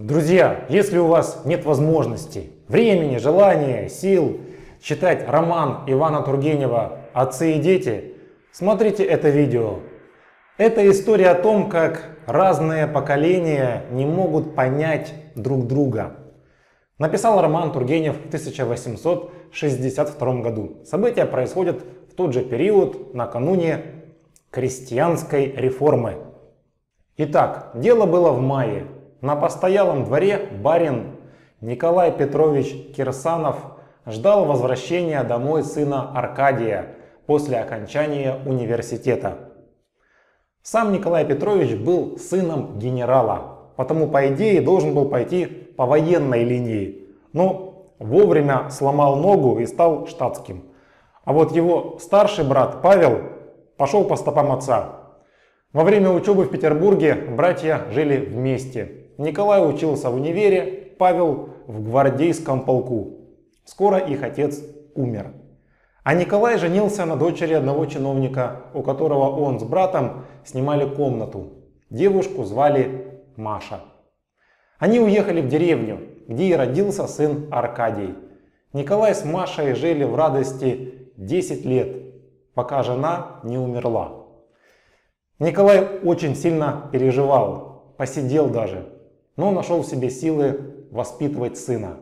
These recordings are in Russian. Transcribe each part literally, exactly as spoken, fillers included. Друзья, если у вас нет возможности, времени, желания, сил читать роман Ивана Тургенева «Отцы и дети», смотрите это видео. Это история о том, как разные поколения не могут понять друг друга. Написал роман Тургенев в тысяча восемьсот шестьдесят втором году. События происходят в тот же период, накануне крестьянской реформы. Итак, дело было в мае. На постоялом дворе барин Николай Петрович Кирсанов ждал возвращения домой сына Аркадия после окончания университета. Сам Николай Петрович был сыном генерала, потому по идее должен был пойти по военной линии, но вовремя сломал ногу и стал штатским. А вот его старший брат Павел пошел по стопам отца. Во время учебы в Петербурге братья жили вместе. Николай учился в универе, Павел в гвардейском полку. Скоро их отец умер. А Николай женился на дочери одного чиновника, у которого он с братом снимали комнату. Девушку звали Маша. Они уехали в деревню, где и родился сын Аркадий. Николай с Машей жили в радости десять лет, пока жена не умерла. Николай очень сильно переживал, посидел даже, но нашел в себе силы воспитывать сына.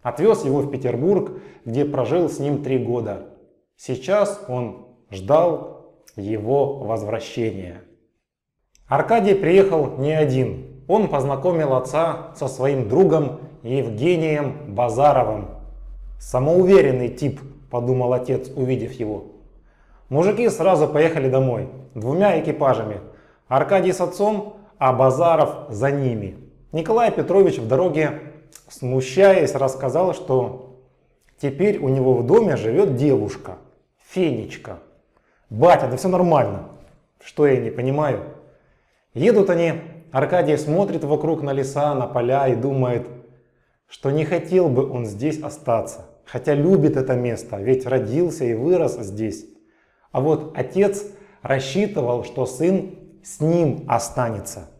Отвез его в Петербург, где прожил с ним три года. Сейчас он ждал его возвращения. Аркадий приехал не один. Он познакомил отца со своим другом Евгением Базаровым. «Самоуверенный тип», – подумал отец, увидев его. Мужики сразу поехали домой, двумя экипажами. Аркадий с отцом, а Базаров за ними. Николай Петрович в дороге, смущаясь, рассказал, что теперь у него в доме живет девушка, Фенечка. «Батя, да все нормально». «Что я не понимаю?» Едут они, Аркадий смотрит вокруг на леса, на поля и думает, что не хотел бы он здесь остаться. Хотя любит это место, ведь родился и вырос здесь. А вот отец рассчитывал, что сын с ним останется.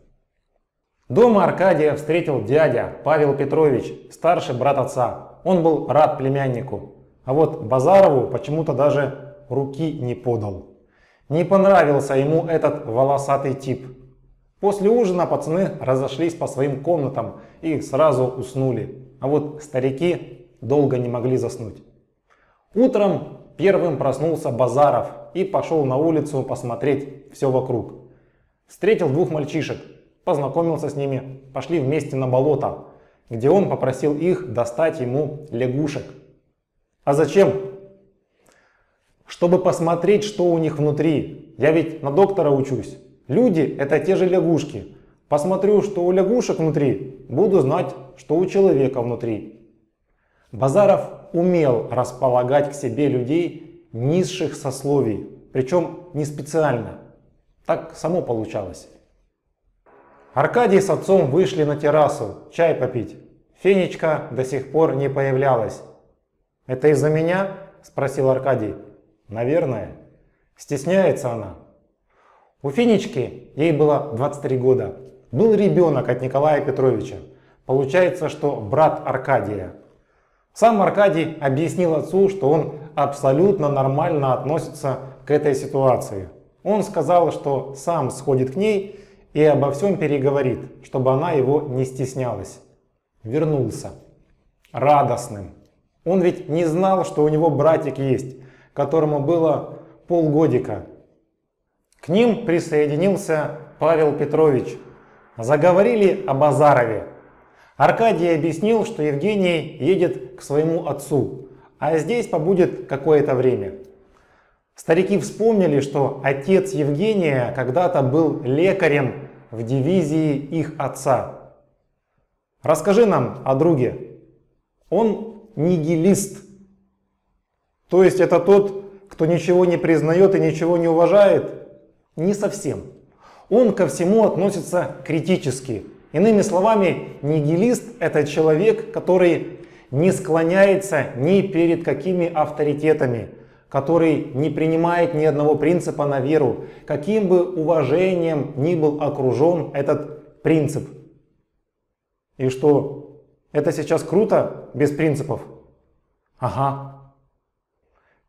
Дома Аркадия встретил дядя Павел Петрович, старший брат отца. Он был рад племяннику, а вот Базарову почему-то даже руки не подал. Не понравился ему этот волосатый тип. После ужина пацаны разошлись по своим комнатам и сразу уснули, а вот старики долго не могли заснуть. Утром первым проснулся Базаров и пошел на улицу посмотреть все вокруг. Встретил двух мальчишек, познакомился с ними, пошли вместе на болото, где он попросил их достать ему лягушек. А зачем? Чтобы посмотреть, что у них внутри. Я ведь на доктора учусь. Люди – это те же лягушки. Посмотрю, что у лягушек внутри, буду знать, что у человека внутри. Базаров умел располагать к себе людей низших сословий, причем не специально. Так само получалось. Аркадий с отцом вышли на террасу чай попить. Фенечка до сих пор не появлялась. «Это из-за меня?» – спросил Аркадий. «Наверное. Стесняется она». У Фенечки, ей было двадцать три года, был ребенок от Николая Петровича. Получается, что брат Аркадия. Сам Аркадий объяснил отцу, что он абсолютно нормально относится к этой ситуации. Он сказал, что сам сходит к ней и обо всем переговорит, чтобы она его не стеснялась. Вернулся. Радостным. Он ведь не знал, что у него братик есть, которому было полгодика. К ним присоединился Павел Петрович. Заговорили о Базарове. Аркадий объяснил, что Евгений едет к своему отцу, а здесь побудет какое-то время. Старики вспомнили, что отец Евгения когда-то был лекарем в дивизии их отца. «Расскажи нам о друге». «Он нигилист». «То есть это тот, кто ничего не признает и ничего не уважает?» «Не совсем. Он ко всему относится критически». Иными словами, нигилист – это человек, который не склоняется ни перед какими авторитетами, который не принимает ни одного принципа на веру, каким бы уважением ни был окружен этот принцип. И что, это сейчас круто без принципов? Ага.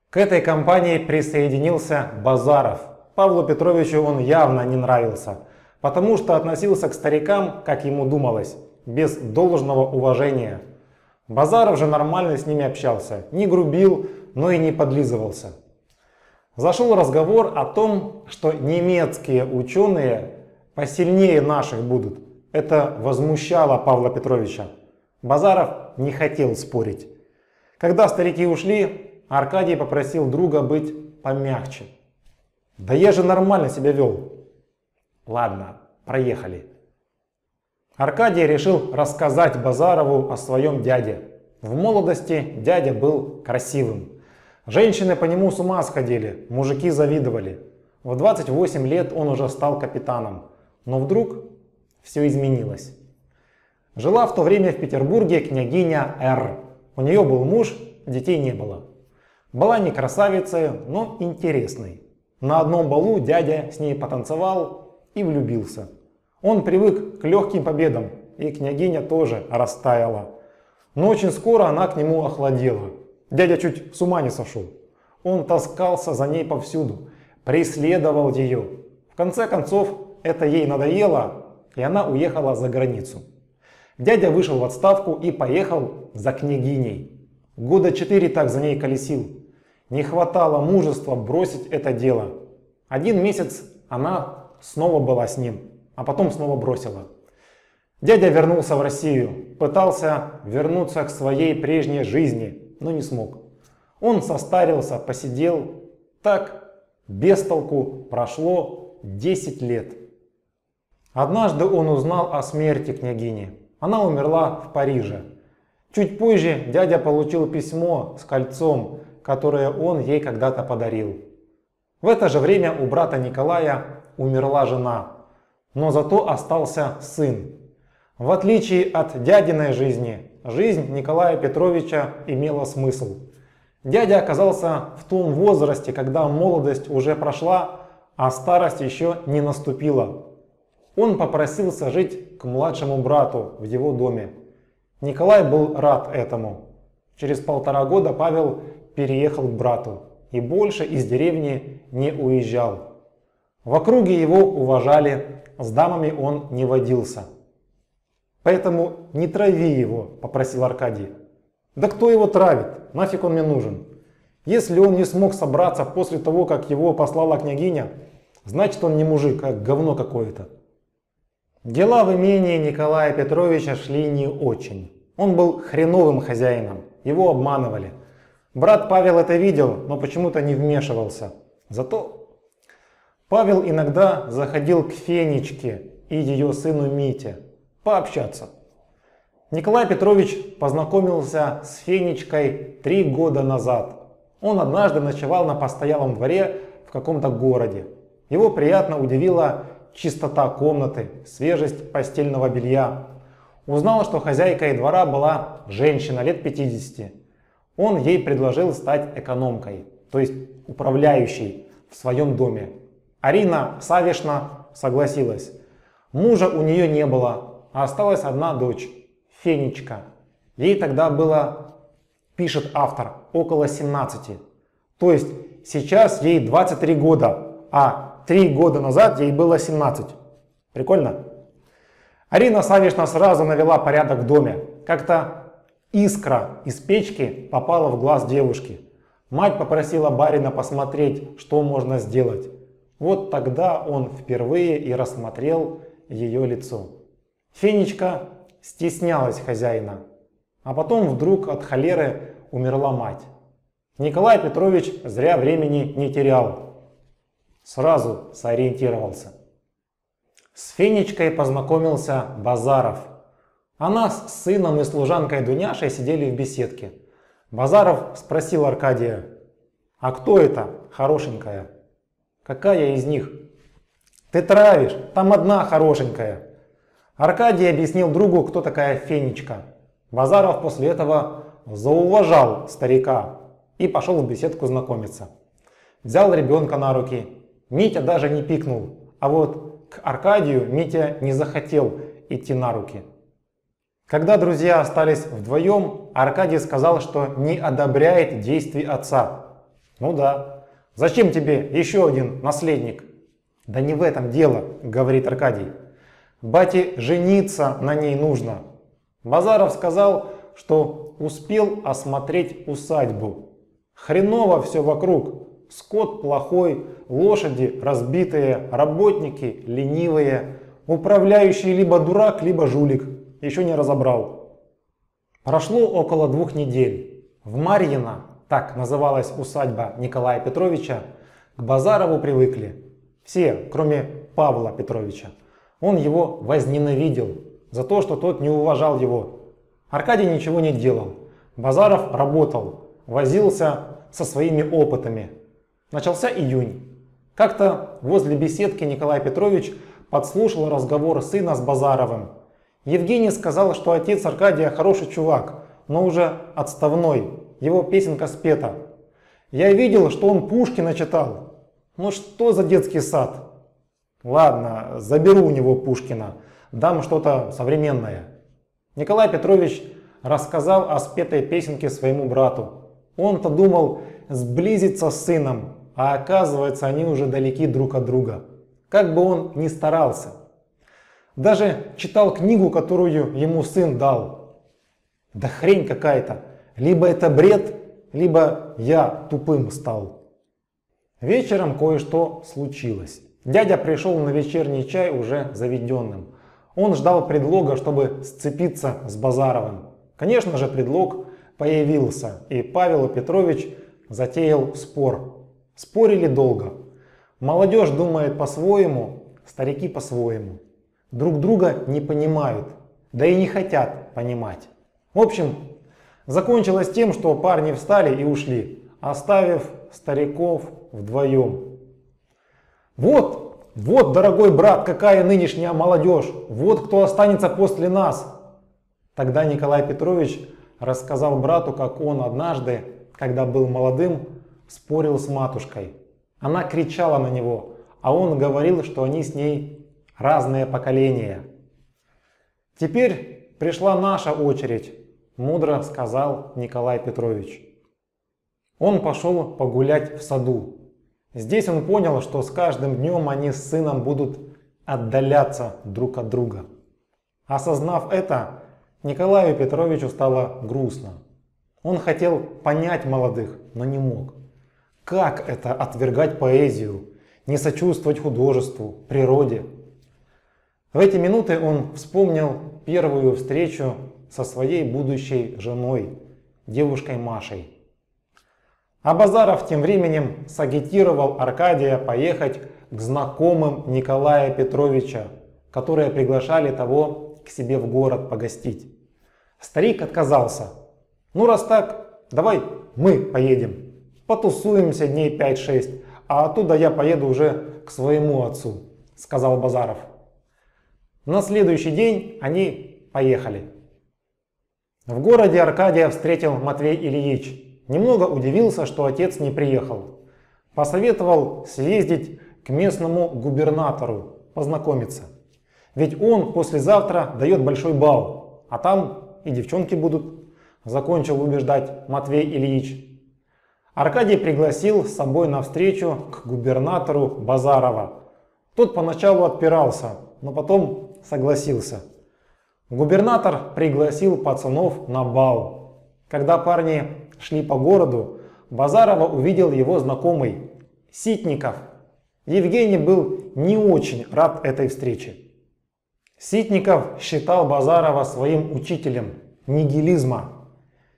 К этой компании присоединился Базаров. Павлу Петровичу он явно не нравился, потому что относился к старикам, как ему думалось, без должного уважения. Базаров же нормально с ними общался, не грубил, но и не подлизывался. Зашел разговор о том, что немецкие ученые посильнее наших будут. Это возмущало Павла Петровича. Базаров не хотел спорить. Когда старики ушли, Аркадий попросил друга быть помягче. «Да я же нормально себя вел». «Ладно, проехали». Аркадий решил рассказать Базарову о своем дяде. В молодости дядя был красивым. Женщины по нему с ума сходили, мужики завидовали. В двадцать восемь лет он уже стал капитаном. Но вдруг все изменилось. Жила в то время в Петербурге княгиня Р. У нее был муж, детей не было. Была не красавицей, но интересной. На одном балу дядя с ней потанцевал и влюбился. Он привык к легким победам, и княгиня тоже растаяла. Но очень скоро она к нему охладела. Дядя чуть с ума не сошел. Он таскался за ней повсюду, преследовал ее. В конце концов, это ей надоело, и она уехала за границу. Дядя вышел в отставку и поехал за княгиней. Года четыре так за ней колесил. Не хватало мужества бросить это дело. Один месяц она снова была с ним, а потом снова бросила. Дядя вернулся в Россию, пытался вернуться к своей прежней жизни, но не смог. Он состарился, посидел. Так, без толку, прошло десять лет. Однажды он узнал о смерти княгини. Она умерла в Париже. Чуть позже дядя получил письмо с кольцом, которое он ей когда-то подарил. В это же время у брата Николая умерла жена, но зато остался сын. В отличие от дядиной жизни, жизнь Николая Петровича имела смысл. Дядя оказался в том возрасте, когда молодость уже прошла, а старость еще не наступила. Он попросился жить к младшему брату в его доме. Николай был рад этому. Через полтора года Павел переехал к брату и больше из деревни не уезжал. В округе его уважали, с дамами он не водился. «Поэтому не трави его», – попросил Аркадий. «Да кто его травит? Нафиг он мне нужен? Если он не смог собраться после того, как его послала княгиня, значит он не мужик, а говно какое-то». Дела в имении Николая Петровича шли не очень. Он был хреновым хозяином, его обманывали. Брат Павел это видел, но почему-то не вмешивался. Зато Павел иногда заходил к Фенечке и ее сыну Мите пообщаться. Николай Петрович познакомился с Фенечкой три года назад. Он однажды ночевал на постоялом дворе в каком-то городе. Его приятно удивила чистота комнаты, свежесть постельного белья. Узнал, что хозяйкой двора была женщина лет пятидесяти. Он ей предложил стать экономкой, то есть управляющей в своем доме. Арина Савишна согласилась. Мужа у нее не было, а осталась одна дочь, Фенечка. Ей тогда было, пишет автор, около семнадцати. То есть сейчас ей двадцать три года, а три года назад ей было семнадцать. Прикольно? Арина Савишна сразу навела порядок в доме. Как-то искра из печки попала в глаз девушки. Мать попросила барина посмотреть, что можно сделать. Вот тогда он впервые и рассмотрел ее лицо. Фенечка стеснялась хозяина, а потом вдруг от холеры умерла мать. Николай Петрович зря времени не терял, сразу сориентировался. С Фенечкой познакомился Базаров. Она с сыном и служанкой Дуняшей сидели в беседке. Базаров спросил Аркадия: «А кто это, хорошенькая?» «Какая из них?» «Ты травишь, там одна хорошенькая». Аркадий объяснил другу, кто такая Фенечка. Базаров после этого зауважал старика и пошел в беседку знакомиться. Взял ребенка на руки. Митя даже не пикнул, а вот к Аркадию Митя не захотел идти на руки. Когда друзья остались вдвоем, Аркадий сказал, что не одобряет действий отца. Ну да, зачем тебе еще один наследник? Да не в этом дело, говорит Аркадий. Бате жениться на ней нужно. Базаров сказал, что успел осмотреть усадьбу. Хреново все вокруг. Скот плохой, лошади разбитые, работники ленивые, управляющий либо дурак, либо жулик. Еще не разобрал. Прошло около двух недель. В Марьино, так называлась усадьба Николая Петровича, к Базарову привыкли. Все, кроме Павла Петровича. Он его возненавидел за то, что тот не уважал его. Аркадий ничего не делал. Базаров работал, возился со своими опытами. Начался июнь. Как-то возле беседки Николай Петрович подслушал разговор сына с Базаровым. Евгений сказал, что отец Аркадия хороший чувак, но уже отставной. Его песенка спета. Я видел, что он Пушкина читал. Ну что за детский сад? Ладно, заберу у него Пушкина, дам что-то современное. Николай Петрович рассказал о спетой песенке своему брату. Он-то думал сблизиться с сыном, а оказывается, они уже далеки друг от друга. Как бы он ни старался. Даже читал книгу, которую ему сын дал. Да хрень какая-то. Либо это бред, либо я тупым стал. Вечером кое-что случилось. Дядя пришел на вечерний чай уже заведенным. Он ждал предлога, чтобы сцепиться с Базаровым. Конечно же, предлог появился, и Павел Петрович затеял спор. Спорили долго. Молодежь думает по-своему, старики по-своему. Друг друга не понимают, да и не хотят понимать. В общем, закончилось тем, что парни встали и ушли, оставив стариков вдвоем. Вот, вот, дорогой брат, какая нынешняя молодежь, вот кто останется после нас. Тогда Николай Петрович рассказал брату, как он однажды, когда был молодым, спорил с матушкой. Она кричала на него, а он говорил, что они с ней разные поколения. Теперь пришла наша очередь, мудро сказал Николай Петрович. Он пошел погулять в саду. Здесь он понял, что с каждым днем они с сыном будут отдаляться друг от друга. Осознав это, Николаю Петровичу стало грустно. Он хотел понять молодых, но не мог. Как это отвергать поэзию, не сочувствовать художеству, природе? В эти минуты он вспомнил первую встречу со своей будущей женой, девушкой Машей. А Базаров тем временем сагитировал Аркадия поехать к знакомым Николая Петровича, которые приглашали того к себе в город погостить. Старик отказался. Ну раз так, давай мы поедем. Потусуемся дней пять-шесть, а оттуда я поеду уже к своему отцу, сказал Базаров. На следующий день они поехали. В городе Аркадия встретил Матвей Ильич. Немного удивился, что отец не приехал. Посоветовал съездить к местному губернатору, познакомиться. Ведь он послезавтра дает большой бал, а там и девчонки будут, закончил убеждать Матвей Ильич. Аркадий пригласил с собой навстречу к губернатору Базарова. Тот поначалу отпирался, но потом согласился. Губернатор пригласил пацанов на бал. Когда парни шли по городу, Базарова увидел его знакомый Ситников. Евгений был не очень рад этой встрече. Ситников считал Базарова своим учителем нигилизма.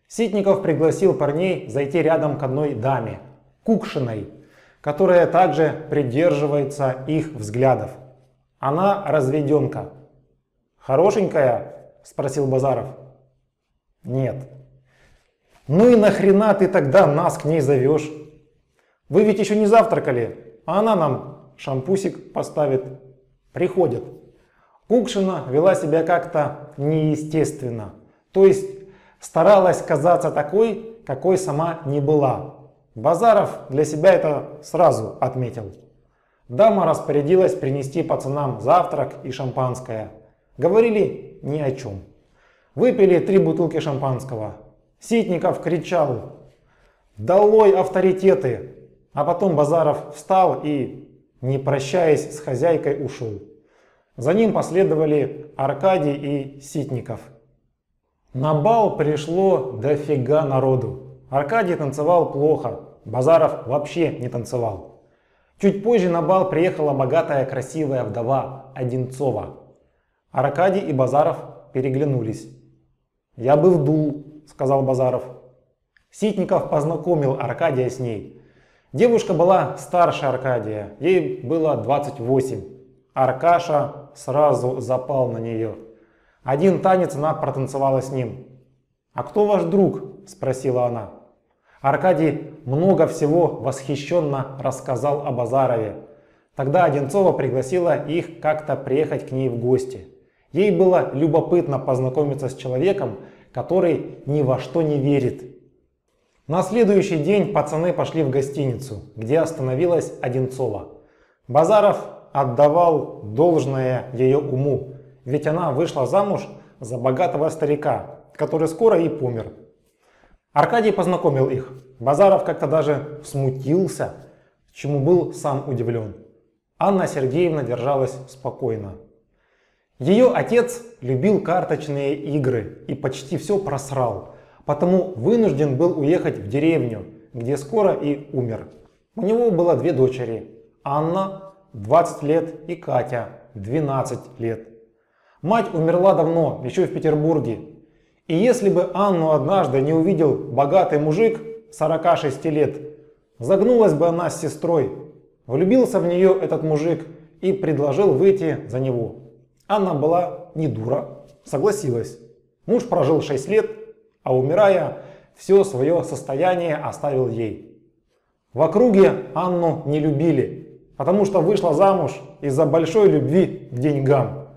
Ситников пригласил парней зайти рядом к одной даме, Кукшиной, которая также придерживается их взглядов. Она разведенка. «Хорошенькая?» – спросил Базаров. «Нет». Ну и нахрена ты тогда нас к ней зовешь? Вы ведь еще не завтракали, а она нам шампусик поставит. Приходит. Кукшина вела себя как-то неестественно. То есть старалась казаться такой, какой сама не была. Базаров для себя это сразу отметил. Дама распорядилась принести пацанам завтрак и шампанское. Говорили ни о чем. Выпили три бутылки шампанского. Ситников кричал: «Долой авторитеты!» А потом Базаров встал и, не прощаясь с хозяйкой, ушел. За ним последовали Аркадий и Ситников. На бал пришло дофига народу. Аркадий танцевал плохо, Базаров вообще не танцевал. Чуть позже на бал приехала богатая красивая вдова Одинцова. Аркадий и Базаров переглянулись. «Я бы вдул», — сказал Базаров. Ситников познакомил Аркадия с ней. Девушка была старше Аркадия, ей было двадцать восемь. Аркаша сразу запал на нее. Один танец она протанцевала с ним. «А кто ваш друг?» – спросила она. Аркадий много всего восхищенно рассказал о Базарове. Тогда Одинцова пригласила их как-то приехать к ней в гости. Ей было любопытно познакомиться с человеком, который ни во что не верит. На следующий день пацаны пошли в гостиницу, где остановилась Одинцова. Базаров отдавал должное ее уму, ведь она вышла замуж за богатого старика, который скоро и помер. Аркадий познакомил их. Базаров как-то даже смутился, чему был сам удивлен. Анна Сергеевна держалась спокойно. Ее отец любил карточные игры и почти все просрал. Потому вынужден был уехать в деревню, где скоро и умер. У него было две дочери – Анна, двадцать лет, и Катя, двенадцать лет. Мать умерла давно, еще в Петербурге. И если бы Анну однажды не увидел богатый мужик сорока шести лет, загнулась бы она с сестрой. Влюбился в нее этот мужик и предложил выйти за него. Анна была не дура, согласилась. Муж прожил шесть лет. А умирая, все свое состояние оставил ей. В округе Анну не любили, потому что вышла замуж из-за большой любви к деньгам.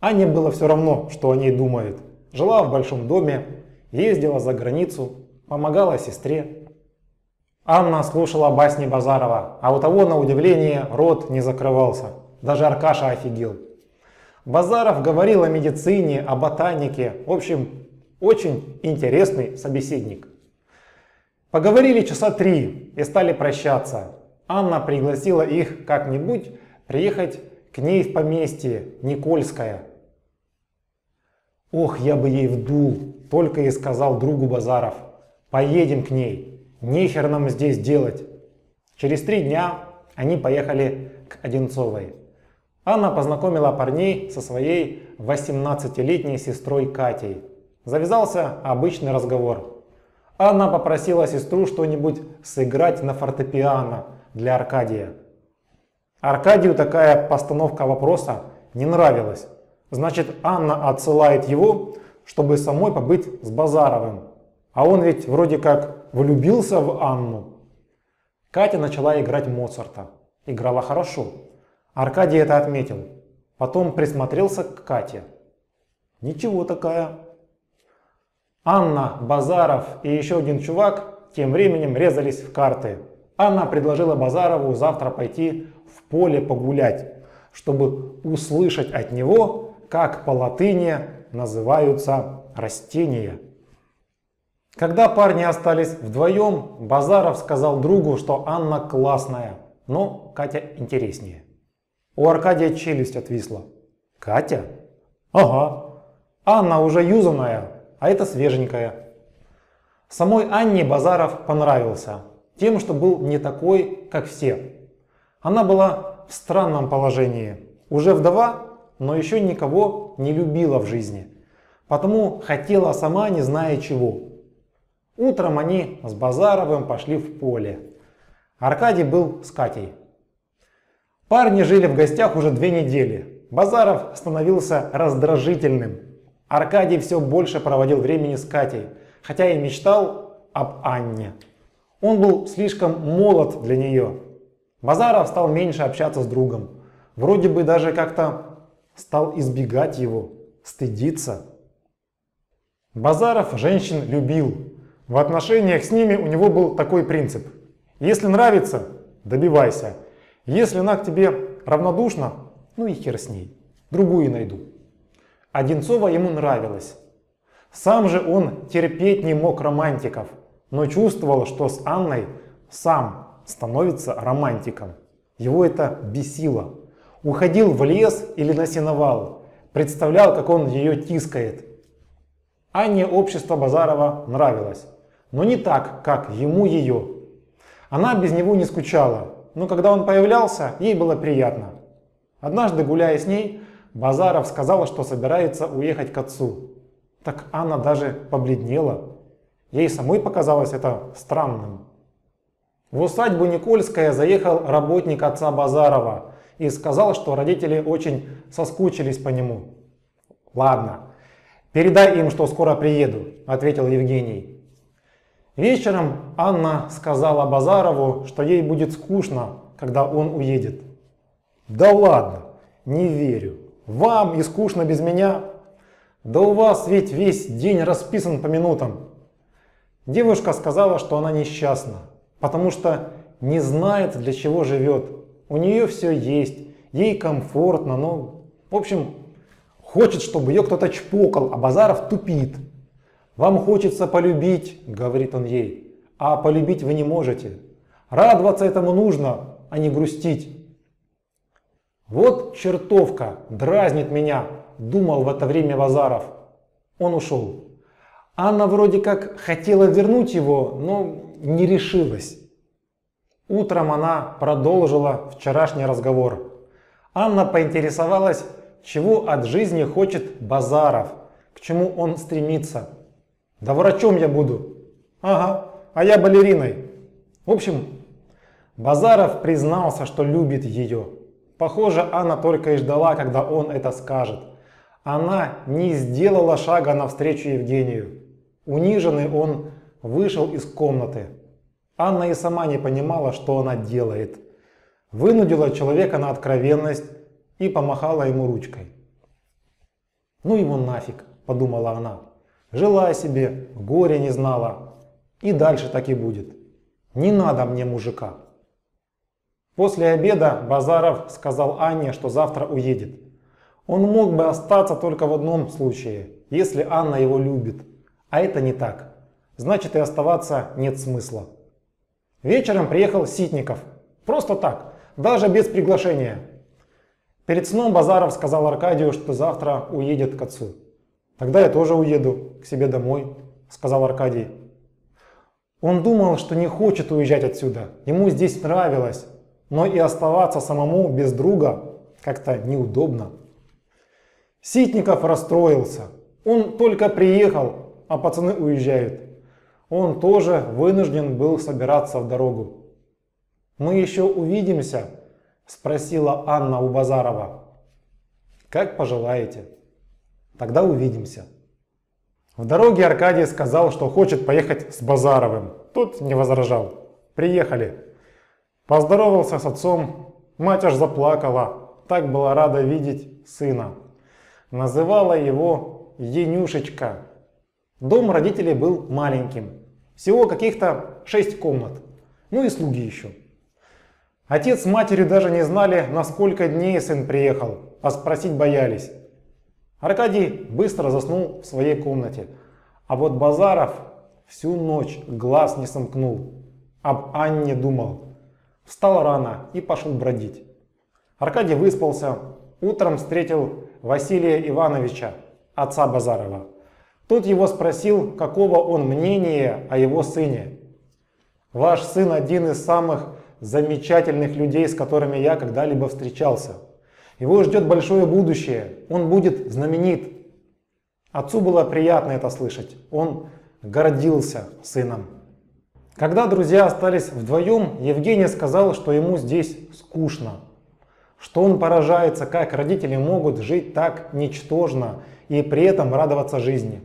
Анне было все равно, что о ней думают. Жила в большом доме, ездила за границу, помогала сестре. Анна слушала басни Базарова, а у того, на удивление, рот не закрывался. Даже Аркаша офигел. Базаров говорил о медицине, о ботанике, в общем, очень интересный собеседник. Поговорили часа три и стали прощаться. Анна пригласила их как-нибудь приехать к ней в поместье Никольское. «Ох, я бы ей вдул», — только и сказал другу Базаров. «Поедем к ней, нехер нам здесь делать». Через три дня они поехали к Одинцовой. Анна познакомила парней со своей восемнадцатилетней сестрой Катей. Завязался обычный разговор. Анна попросила сестру что-нибудь сыграть на фортепиано для Аркадия. Аркадию такая постановка вопроса не нравилась. Значит, Анна отсылает его, чтобы самой побыть с Базаровым. А он ведь вроде как влюбился в Анну. Катя начала играть Моцарта. Играла хорошо. Аркадий это отметил. Потом присмотрелся к Кате. Ничего такая. Анна, Базаров и еще один чувак тем временем резались в карты. Анна предложила Базарову завтра пойти в поле погулять, чтобы услышать от него, как по латыни называются растения. Когда парни остались вдвоем, Базаров сказал другу, что Анна классная, но Катя интереснее. У Аркадия челюсть отвисла. «Катя? Ага. Анна уже юзаная. А это свеженькая». Самой Анне Базаров понравился тем, что был не такой, как все. Она была в странном положении. Уже вдова, но еще никого не любила в жизни. Потому хотела сама, не зная чего. Утром они с Базаровым пошли в поле. Аркадий был с Катей. Парни жили в гостях уже две недели. Базаров становился раздражительным. Аркадий все больше проводил времени с Катей, хотя и мечтал об Анне. Он был слишком молод для нее. Базаров стал меньше общаться с другом. Вроде бы даже как-то стал избегать его, стыдиться. Базаров женщин любил. В отношениях с ними у него был такой принцип. Если нравится, добивайся. Если она к тебе равнодушна, ну и хер с ней. Другую найду. Одинцова ему нравилась. Сам же он терпеть не мог романтиков, но чувствовал, что с Анной сам становится романтиком. Его это бесило. Уходил в лес или на сеновал, представлял, как он ее тискает. Анне общество Базарова нравилось, но не так, как ему ее. Она без него не скучала, но когда он появлялся, ей было приятно. Однажды, гуляя с ней, Базаров сказал, что собирается уехать к отцу. Так Анна даже побледнела. Ей самой показалось это странным. В усадьбу Никольское заехал работник отца Базарова и сказал, что родители очень соскучились по нему. «Ладно, передай им, что скоро приеду», — ответил Евгений. Вечером Анна сказала Базарову, что ей будет скучно, когда он уедет. «Да ладно, не верю. Вам и скучно без меня? Да у вас ведь весь день расписан по минутам». Девушка сказала, что она несчастна, потому что не знает, для чего живет. У нее все есть, ей комфортно, но, в общем, хочет, чтобы ее кто-то чпокал, а Базаров тупит. «Вам хочется полюбить, — говорит он ей, — а полюбить вы не можете. Радоваться этому нужно, а не грустить». «Вот чертовка, дразнит меня, — думал в это время Базаров. Он ушел. Анна вроде как хотела вернуть его, но не решилась. Утром она продолжила вчерашний разговор. Анна поинтересовалась, чего от жизни хочет Базаров, к чему он стремится. «Да врачом я буду». «Ага, а я балериной». В общем, Базаров признался, что любит ее. Похоже, Анна только и ждала, когда он это скажет. Она не сделала шага навстречу Евгению. Униженный он вышел из комнаты. Анна и сама не понимала, что она делает. Вынудила человека на откровенность и помахала ему ручкой. «Ну его нафиг», — подумала она. «Жила себе, горя не знала. И дальше так и будет. Не надо мне мужика». После обеда Базаров сказал Анне, что завтра уедет. Он мог бы остаться только в одном случае, если Анна его любит. А это не так. Значит, и оставаться нет смысла. Вечером приехал Ситников. Просто так, даже без приглашения. Перед сном Базаров сказал Аркадию, что завтра уедет к отцу. «Тогда я тоже уеду к себе домой», — сказал Аркадий. Он думал, что не хочет уезжать отсюда. Ему здесь нравилось. Но и оставаться самому без друга как-то неудобно. Ситников расстроился. Он только приехал, а пацаны уезжают. Он тоже вынужден был собираться в дорогу. «Мы еще увидимся?» — спросила Анна у Базарова. «Как пожелаете». «Тогда увидимся». В дороге Аркадий сказал, что хочет поехать с Базаровым. Тот не возражал. Приехали. Поздоровался с отцом, мать аж заплакала, так была рада видеть сына. Называла его Енюшечка. Дом родителей был маленьким, всего каких-то шесть комнат, ну и слуги еще. Отец с матерью даже не знали, на сколько дней сын приехал, а спросить боялись. Аркадий быстро заснул в своей комнате, а вот Базаров всю ночь глаз не сомкнул, об Анне думал. Встал рано и пошел бродить. Аркадий выспался, утром встретил Василия Ивановича, отца Базарова. Тот его спросил, какого он мнения о его сыне. «Ваш сын один из самых замечательных людей, с которыми я когда-либо встречался. Его ждет большое будущее, он будет знаменит». Отцу было приятно это слышать, он гордился сыном. Когда друзья остались вдвоем, Евгений сказал, что ему здесь скучно, что он поражается, как родители могут жить так ничтожно и при этом радоваться жизни.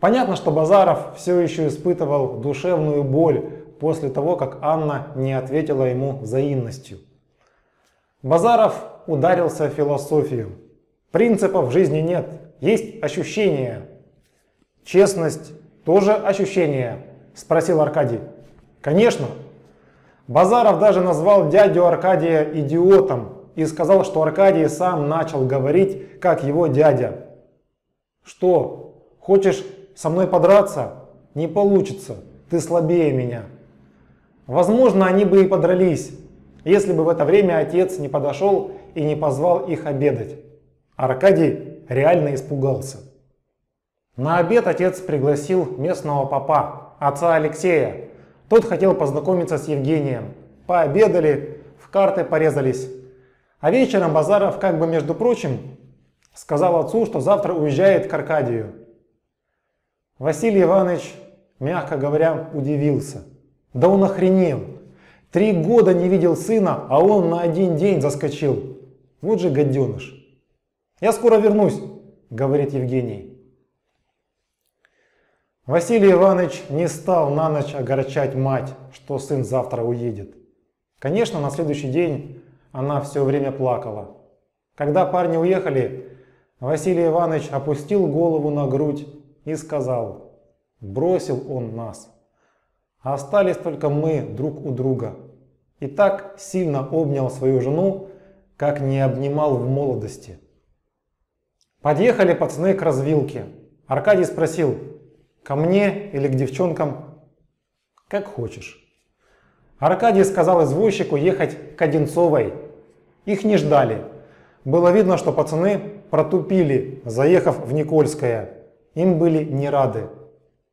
Понятно, что Базаров все еще испытывал душевную боль после того, как Анна не ответила ему взаимностью. Базаров ударился в философию. Принципов в жизни нет, есть ощущения. «Честность тоже ощущение?» — спросил Аркадий. «Конечно». Базаров даже назвал дядю Аркадия идиотом и сказал, что Аркадий сам начал говорить, как его дядя. «Что, Хочешь со мной подраться? Не получится, ты слабее меня. Возможно, они бы и подрались, если бы в это время отец не подошел и не позвал их обедать. Аркадий реально испугался. На обед отец пригласил местного попа, отца Алексея. Тот хотел познакомиться с Евгением. Пообедали, в карты порезались. А вечером Базаров, как бы между прочим, сказал отцу, что завтра уезжает к Аркадию. Василий Иванович, мягко говоря, удивился. Да он охренел. Три года не видел сына, а он на один день заскочил. Вот же гаденыш. «Я скоро вернусь», — говорит Евгений. Василий Иванович не стал на ночь огорчать мать, что сын завтра уедет. Конечно, на следующий день она все время плакала. Когда парни уехали, Василий Иванович опустил голову на грудь и сказал: «Бросил он нас. Остались только мы друг у друга». И так сильно обнял свою жену, как не обнимал в молодости. Подъехали пацаны к развилке. Аркадий спросил: «Ко мне или к девчонкам?» «Как хочешь». Аркадий сказал извозчику ехать к Одинцовой. Их не ждали. Было видно, что пацаны протупили, заехав в Никольское. Им были не рады.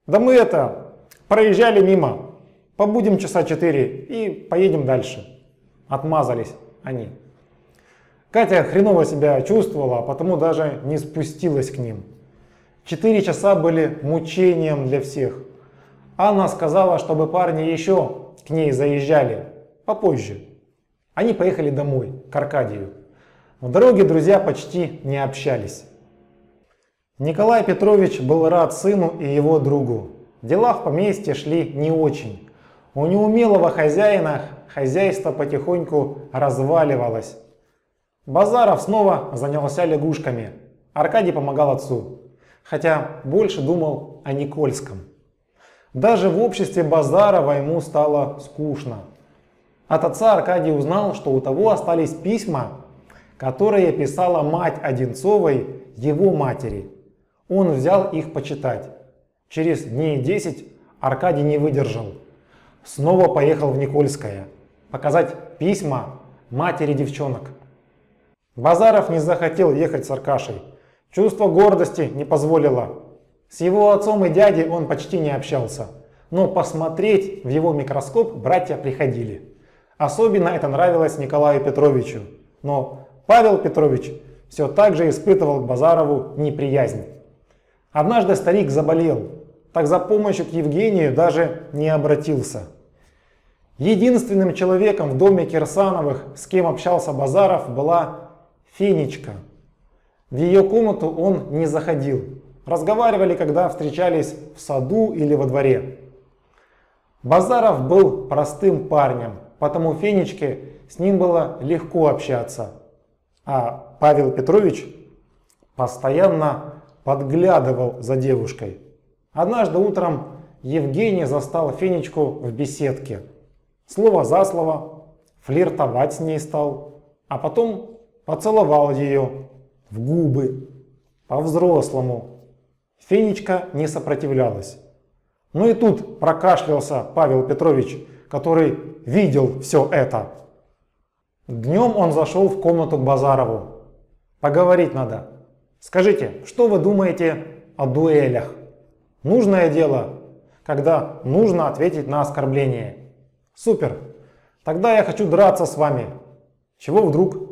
«Да мы это, проезжали мимо. Побудем часа четыре и поедем дальше». Отмазались они. Катя хреново себя чувствовала, а потому даже не спустилась к ним. Четыре часа были мучением для всех. Анна сказала, чтобы парни еще к ней заезжали попозже. Они поехали домой, к Аркадию. В дороге друзья почти не общались. Николай Петрович был рад сыну и его другу. Дела в поместье шли не очень. У неумелого хозяина хозяйство потихоньку разваливалось. Базаров снова занялся лягушками. Аркадий помогал отцу, хотя больше думал о Никольском. Даже в обществе Базарова ему стало скучно. От отца Аркадий узнал, что у того остались письма, которые писала мать Одинцовой его матери. Он взял их почитать. Через дней десять Аркадий не выдержал. Снова поехал в Никольское показать письма матери девчонок. Базаров не захотел ехать с Аркашей. Чувство гордости не позволило. С его отцом и дядей он почти не общался. Но посмотреть в его микроскоп братья приходили. Особенно это нравилось Николаю Петровичу. Но Павел Петрович все так же испытывал к Базарову неприязнь. Однажды старик заболел. Так за помощью к Евгению даже не обратился. Единственным человеком в доме Кирсановых, с кем общался Базаров, была Фенечка. В ее комнату он не заходил. Разговаривали, когда встречались в саду или во дворе. Базаров был простым парнем, потому Фенечке с ним было легко общаться. А Павел Петрович постоянно подглядывал за девушкой. Однажды утром Евгений застал Фенечку в беседке. Слово за слово, флиртовать с ней стал, а потом поцеловал ее в губы, по-взрослому. Фенечка не сопротивлялась. Ну и тут прокашлялся Павел Петрович, который видел все это. Днем он зашел в комнату к Базарову. «Поговорить надо. Скажите, что вы думаете о дуэлях? Нужное дело, когда нужно ответить на оскорбление». «Супер. Тогда я хочу драться с вами». «Чего вдруг?»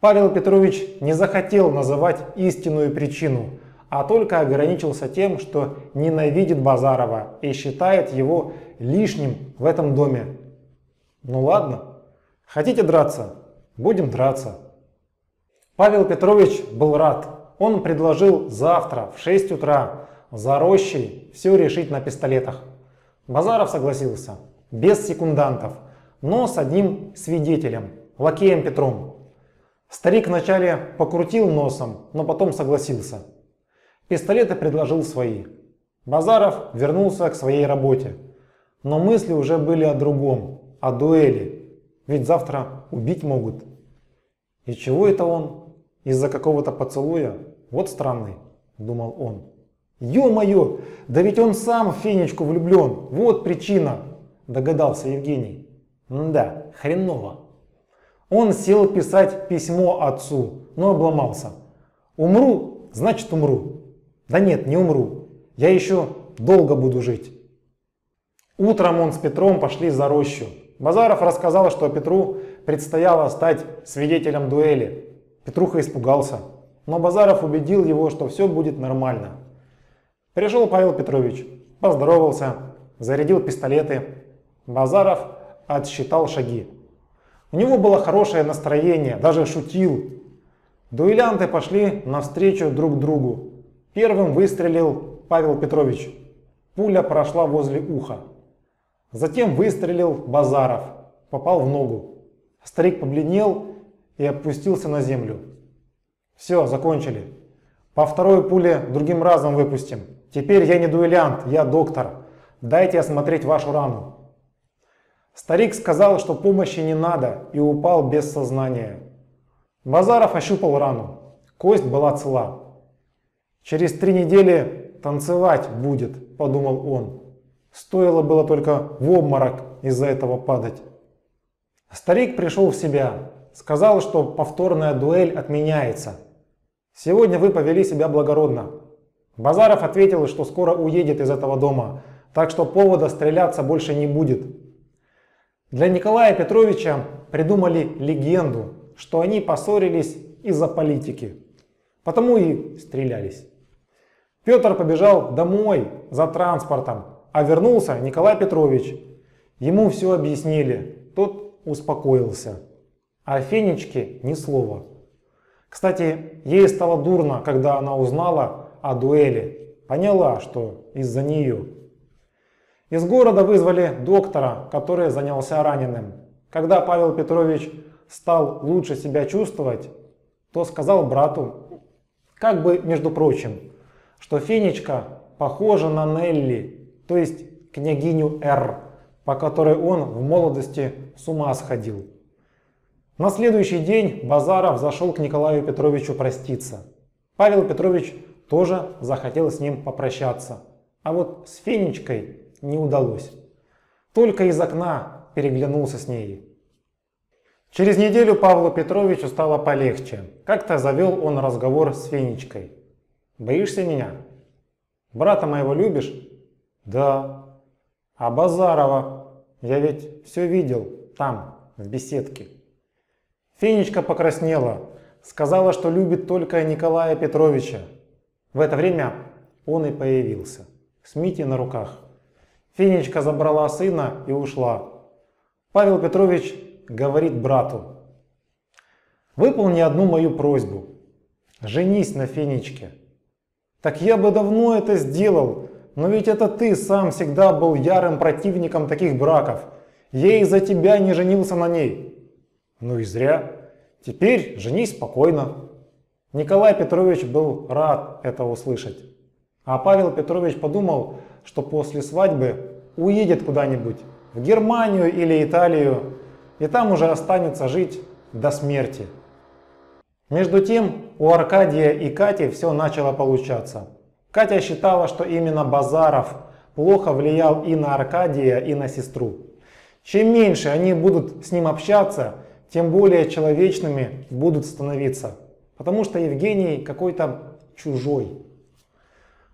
Павел Петрович не захотел называть истинную причину, а только ограничился тем, что ненавидит Базарова и считает его лишним в этом доме. «Ну ладно, хотите драться? Будем драться». Павел Петрович был рад. Он предложил завтра в шесть утра за рощей все решить на пистолетах. Базаров согласился, без секундантов, но с одним свидетелем, лакеем Петром. Старик вначале покрутил носом, но потом согласился. Пистолеты предложил свои. Базаров вернулся к своей работе. Но мысли уже были о другом, о дуэли. Ведь завтра убить могут. И чего это он? Из-за какого-то поцелуя? Вот странный, думал он. Ё-моё, да ведь он сам в Фенечку влюблен. Вот причина, догадался Евгений. Да, хреново. Он сел писать письмо отцу, но обломался. Умру, значит умру. Да нет, не умру. Я еще долго буду жить. Утром он с Петром пошли за рощу. Базаров рассказал, что Петру предстояло стать свидетелем дуэли. Петруха испугался, но Базаров убедил его, что все будет нормально. Пришел Павел Петрович, поздоровался, зарядил пистолеты. Базаров отсчитал шаги. У него было хорошее настроение, даже шутил. Дуэлянты пошли навстречу друг другу. Первым выстрелил Павел Петрович. Пуля прошла возле уха. Затем выстрелил Базаров. Попал в ногу. Старик побледнел и опустился на землю. Все, закончили. По второй пуле другим разом выпустим. Теперь я не дуэлянт, я доктор. Дайте осмотреть вашу рану. Старик сказал, что помощи не надо, и упал без сознания. Базаров ощупал рану. Кость была цела. «Через три недели танцевать будет», — подумал он. Стоило было только в обморок из-за этого падать. Старик пришел в себя. Сказал, что повторная дуэль отменяется. «Сегодня вы повели себя благородно». Базаров ответил, что скоро уедет из этого дома, так что повода стреляться больше не будет. Для Николая Петровича придумали легенду, что они поссорились из-за политики. Потому и стрелялись. Петр побежал домой за транспортом, а вернулся Николай Петрович. Ему все объяснили, тот успокоился. А Фенечке ни слова. Кстати, ей стало дурно, когда она узнала о дуэли. Поняла, что из-за нее. Из города вызвали доктора, который занялся раненым. Когда Павел Петрович стал лучше себя чувствовать, то сказал брату, как бы между прочим, что Фенечка похожа на Нелли, то есть княгиню Р, по которой он в молодости с ума сходил. На следующий день Базаров зашел к Николаю Петровичу проститься. Павел Петрович тоже захотел с ним попрощаться, а вот с Фенечкой не удалось. Только из окна переглянулся с ней. Через неделю Павлу Петровичу стало полегче. Как-то завел он разговор с Фенечкой. «Боишься меня? Брата моего любишь?» «Да». «А Базарова? Я ведь все видел там, в беседке». Фенечка покраснела. Сказала, что любит только Николая Петровича. В это время он и появился. С Митей на руках. Фенечка забрала сына и ушла. Павел Петрович говорит брату: «Выполни одну мою просьбу. Женись на Фенечке». «Так я бы давно это сделал, но ведь это ты сам всегда был ярым противником таких браков. Я из-за тебя не женился на ней». «Ну и зря. Теперь женись спокойно». Николай Петрович был рад это услышать. А Павел Петрович подумал, что после свадьбы уедет куда-нибудь, в Германию или Италию, и там уже останется жить до смерти. Между тем у Аркадия и Кати все начало получаться. Катя считала, что именно Базаров плохо влиял и на Аркадия, и на сестру. Чем меньше они будут с ним общаться, тем более человечными будут становиться, потому что Евгений какой-то чужой.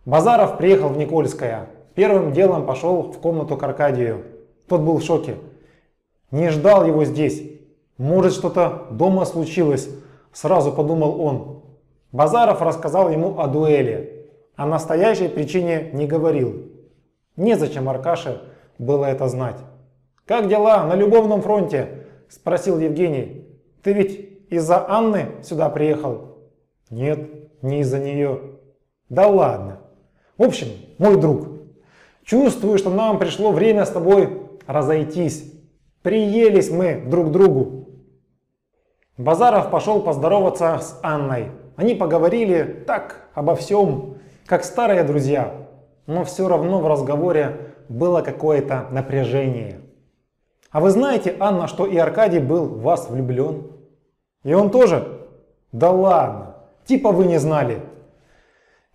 Базаров приехал в Никольское. Первым делом пошел в комнату к Аркадию. Тот был в шоке. Не ждал его здесь. Может, что-то дома случилось, сразу подумал он. Базаров рассказал ему о дуэли. О настоящей причине не говорил. Незачем Аркаше было это знать. «Как дела на любовном фронте?» — спросил Евгений. «Ты ведь из-за Анны сюда приехал?» «Нет, не из-за нее». «Да ладно. В общем, мой друг, чувствую, что нам пришло время с тобой разойтись. Приелись мы друг к другу». Базаров пошел поздороваться с Анной. Они поговорили так обо всем, как старые друзья, но все равно в разговоре было какое-то напряжение. «А вы знаете, Анна, что и Аркадий был в вас влюблен?» «И он тоже?» «Да ладно. Типа вы не знали».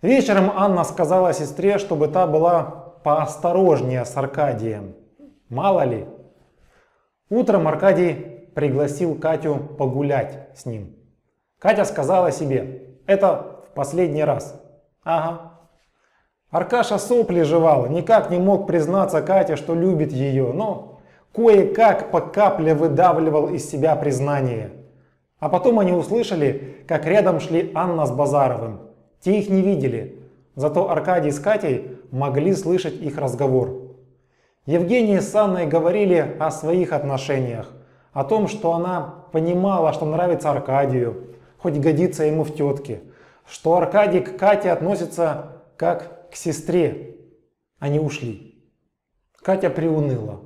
Вечером Анна сказала сестре, чтобы та была поосторожнее с Аркадием. Мало ли. Утром Аркадий пригласил Катю погулять с ним. Катя сказала себе: это в последний раз. Ага. Аркаша сопли жевал, никак не мог признаться Кате, что любит ее, но кое-как по капле выдавливал из себя признание. А потом они услышали, как рядом шли Анна с Базаровым. Те их не видели, зато Аркадий с Катей могли слышать их разговор. Евгений с Анной говорили о своих отношениях, о том, что она понимала, что нравится Аркадию, хоть годится ему в тетке, что Аркадий к Кате относится как к сестре. Они ушли. Катя приуныла.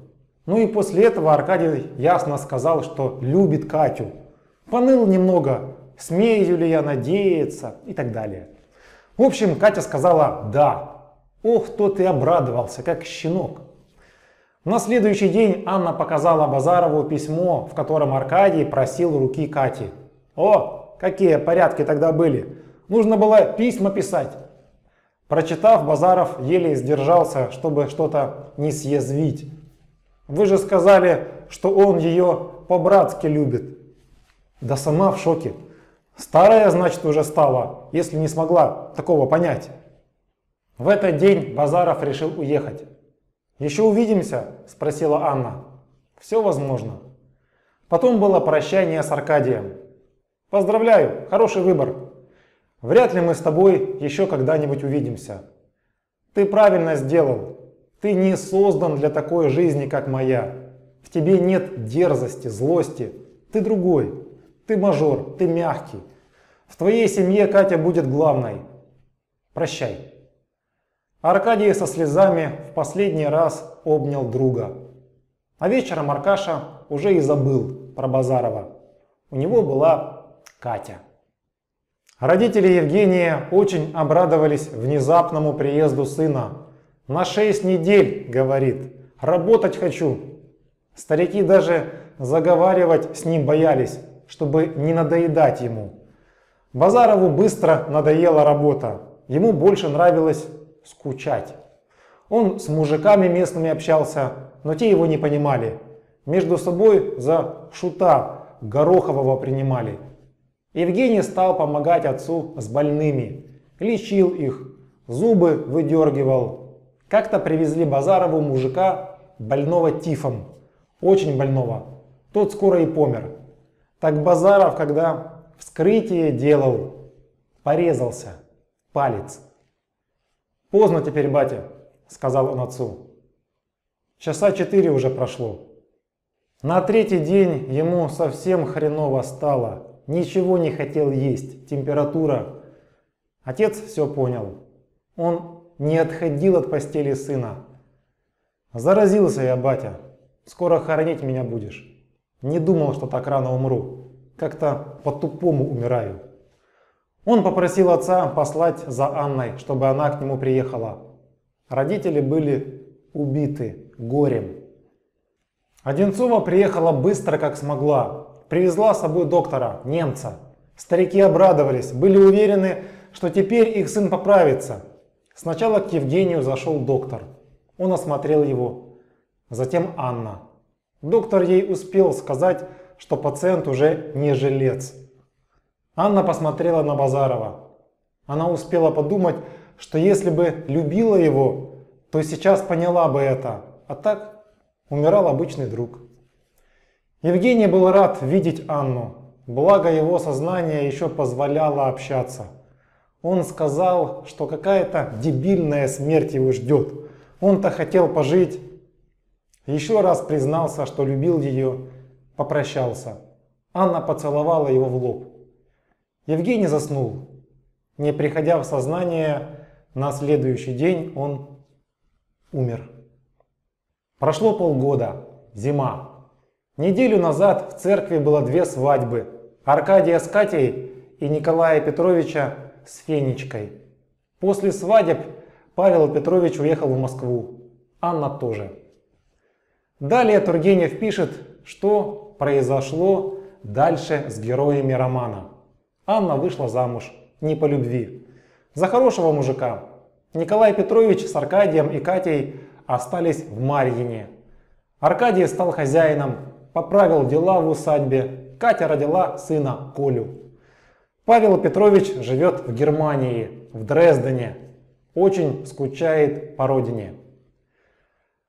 Ну и после этого Аркадий ясно сказал, что любит Катю. Поныл немного, смею ли я надеяться и так далее. В общем, Катя сказала «да». Ох, тот и обрадовался, как щенок. На следующий день Анна показала Базарову письмо, в котором Аркадий просил руки Кати. О, какие порядки тогда были! Нужно было письма писать. Прочитав, Базаров еле сдержался, чтобы что-то не съязвить. Вы же сказали, что он ее по-братски любит. Да сама в шоке. Старая, значит, уже стала, если не смогла такого понять. В этот день Базаров решил уехать. «Еще увидимся?» – спросила Анна. «Все возможно». Потом было прощание с Аркадием. «Поздравляю, хороший выбор. Вряд ли мы с тобой еще когда-нибудь увидимся. Ты правильно сделал. Ты не создан для такой жизни, как моя. В тебе нет дерзости, злости. Ты другой. Ты мажор, ты мягкий. В твоей семье Катя будет главной. Прощай». Аркадий со слезами в последний раз обнял друга. А вечером Аркаша уже и забыл про Базарова. У него была Катя. Родители Евгения очень обрадовались внезапному приезду сына. «На шесть недель, — говорит, — работать хочу». Старики даже заговаривать с ним боялись, чтобы не надоедать ему. Базарову быстро надоела работа. Ему больше нравилось скучать. Он с мужиками местными общался, но те его не понимали. Между собой за шута Горохового принимали. Евгений стал помогать отцу с больными. Лечил их, зубы выдергивал. Как-то привезли Базарову мужика, больного тифом. Очень больного. Тот скоро и помер. Так Базаров, когда вскрытие делал, порезался палец. «Поздно теперь, батя», — сказал он отцу. Часа четыре уже прошло. На третий день ему совсем хреново стало. Ничего не хотел есть, температура. Отец все понял. Он не отходил от постели сына. «Заразился я, батя. Скоро хоронить меня будешь. Не думал, что так рано умру. Как-то по-тупому умираю». Он попросил отца послать за Анной, чтобы она к нему приехала. Родители были убиты горем. Одинцова приехала быстро, как смогла. Привезла с собой доктора, немца. Старики обрадовались, были уверены, что теперь их сын поправится. Сначала к Евгению зашел доктор. Он осмотрел его. Затем Анна. Доктор ей успел сказать, что пациент уже не жилец. Анна посмотрела на Базарова. Она успела подумать, что если бы любила его, то сейчас поняла бы это, а так умирал обычный друг. Евгений был рад видеть Анну, благо его сознание еще позволяло общаться. Он сказал, что какая-то дебильная смерть его ждет, он-то хотел пожить. Еще раз признался, что любил ее, попрощался. Анна поцеловала его в лоб. Евгений заснул. Не приходя в сознание, на следующий день он умер. Прошло полгода. Зима. Неделю назад в церкви было две свадьбы. Аркадия с Катей и Николая Петровича с Фенечкой. После свадеб Павел Петрович уехал в Москву. Анна тоже. Далее Тургенев пишет, что произошло дальше с героями романа. Анна вышла замуж, не по любви. за хорошего мужика. Николай Петрович с Аркадием и Катей остались в Марьине. Аркадий стал хозяином, поправил дела в усадьбе. Катя родила сына Колю. Павел Петрович живет в Германии, в Дрездене. Очень скучает по родине.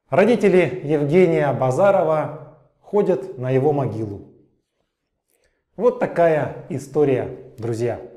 Родители Евгения Базарова ходят на его могилу. Вот такая история, друзья.